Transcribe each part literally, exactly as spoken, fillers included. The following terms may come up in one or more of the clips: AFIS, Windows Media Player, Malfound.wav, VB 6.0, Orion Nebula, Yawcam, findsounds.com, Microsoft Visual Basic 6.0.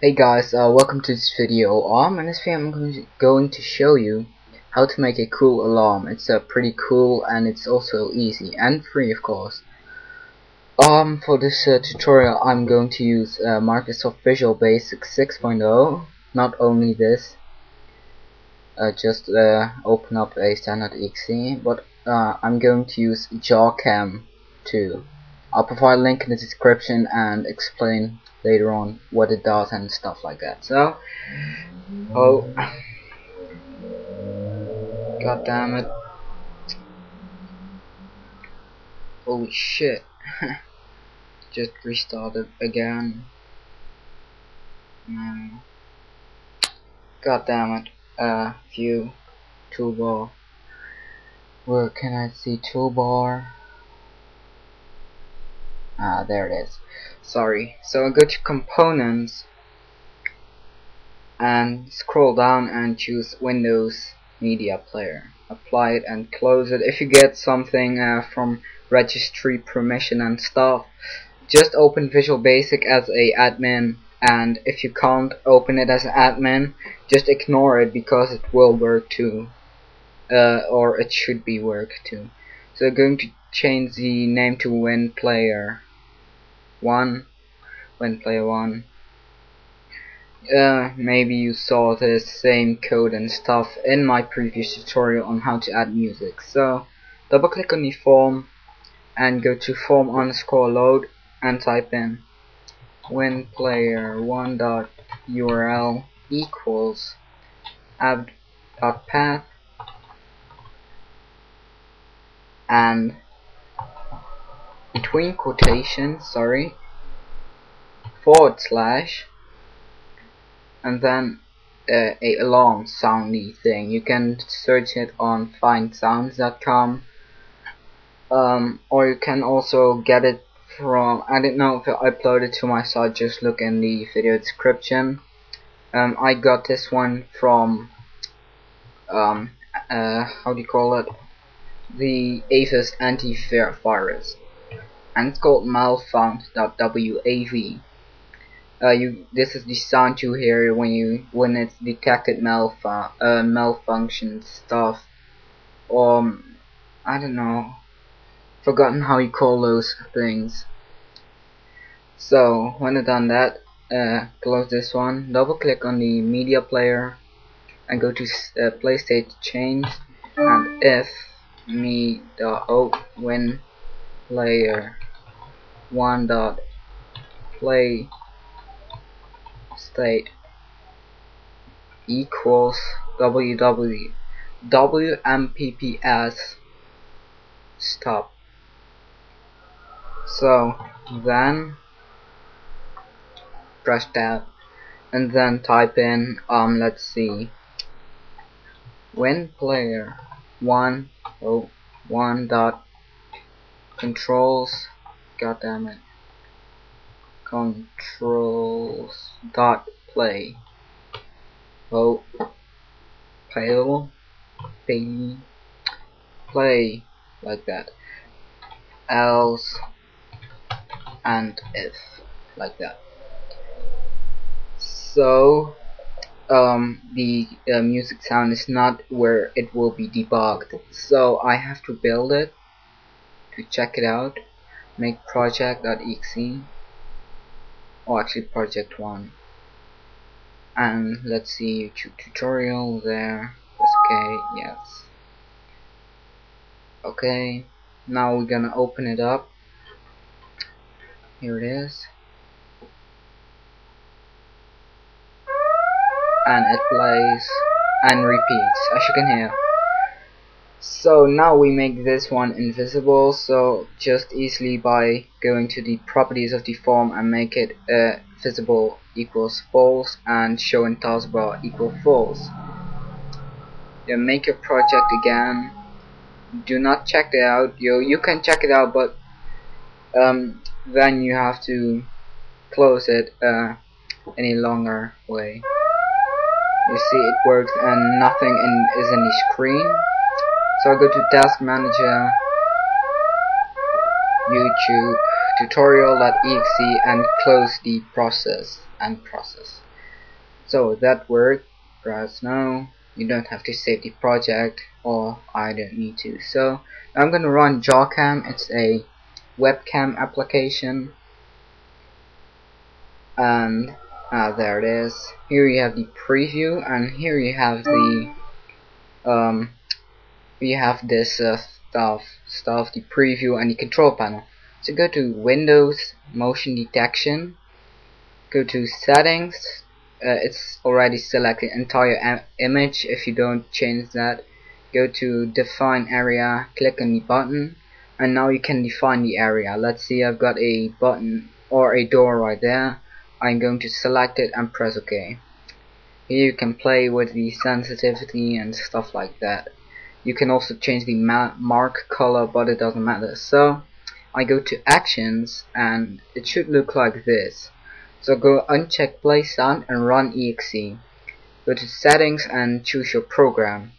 Hey guys, uh, welcome to this video. Um, in this video I'm going to show you how to make a cool alarm. It's uh, pretty cool and it's also easy and free, of course. Um, for this uh, tutorial I'm going to use uh, Microsoft Visual Basic six point oh. Not only this, uh, just uh, open up a standard E X E, but uh, I'm going to use Yawcam too. I'll provide a link in the description and explain later on what it does and stuff like that. So, oh, god damn it! Holy shit! Just restarted again. Um, god damn it! Uh, view, toolbar. Where can I see toolbar? Ah, there it is. Sorry. So I go to Components and scroll down and choose Windows Media Player. Apply it and close it. If you get something uh, from registry permission and stuff, just open Visual Basic as a admin. And if you can't open it as an admin, just ignore it because it will work too, uh, or it should be work too. So I'm going to change the name to Win Player. One, when player one. Uh, maybe you saw the same code and stuff in my previous tutorial on how to add music. So double click on the form and go to form underscore load and type in when player one dot U R L equals app dot path and between quotations, sorry, forward slash, and then uh, a alarm soundy thing. You can search it on find sounds dot com, um, or you can also get it from, I don't know if I uploaded to my site, just look in the video description. Um, I got this one from, um, uh, how do you call it, the AFIS antivirus. And it's called Malfound dot wav. Uh, you, this is the sound you hear when you when it's detected malfa uh, malfunction stuff. Um, I don't know, forgotten how you call those things. So when I've done that, uh, close this one. Double click on the media player and go to uh, play state change and if me dot oh when player one dot play state equals www wmpps stop. So then press tab and then type in um let's see when player one oh one dot controls, god damn it, controls dot play oh pale play, play like that, else and if like that. So um the uh, music sound is not where it will be debugged, so I have to build it. To check it out, make project dot E X E, or actually project one, and let's see YouTube tutorial there. That's okay, yes, okay. Now we're gonna open it up. Here it is, and it plays and repeats as you can hear. So now we make this one invisible, so just easily by going to the properties of the form and make it uh, visible equals false and show in taskbar equal false. Then make your project again. Do not check it out. You you can check it out, but um, then you have to close it uh, in a longer way. You see it works and nothing in, is in the screen. So I go to Task Manager, YouTube, tutorial dot E X E and close the process and process. So that worked. Press now. You don't have to save the project, or I don't need to. So I'm gonna run Yawcam. It's a webcam application, and uh, there it is. Here you have the preview, and here you have the um you have this uh, stuff stuff the preview and the control panel. So go to Windows Motion Detection, go to Settings. Uh, it's already selected entire image. If you don't change that, go to Define Area, click on the button, and now you can define the area. Let's see, I've got a button or a door right there. I'm going to select it and press OK. Here you can play with the sensitivity and stuff like that. You can also change the ma mark color, but it doesn't matter. So I go to Actions, and it should look like this. So go uncheck play sound and run E X E. Go to Settings and choose your program.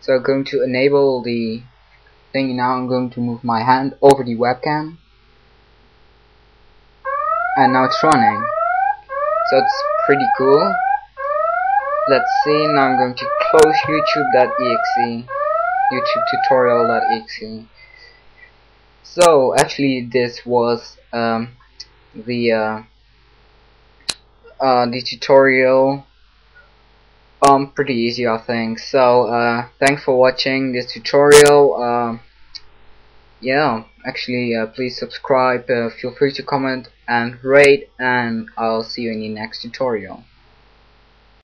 So I'm going to enable the thing. Now I'm going to move my hand over the webcam, and now it's running. So it's pretty cool. Let's see. Now I'm going to close YouTube.exe, YouTube tutorial.exe. So actually, this was um, the uh, Uh, the tutorial. Um, pretty easy, I think. So, uh, thanks for watching this tutorial. Uh, yeah, actually, uh, please subscribe. Uh, feel free to comment and rate, and I'll see you in the next tutorial.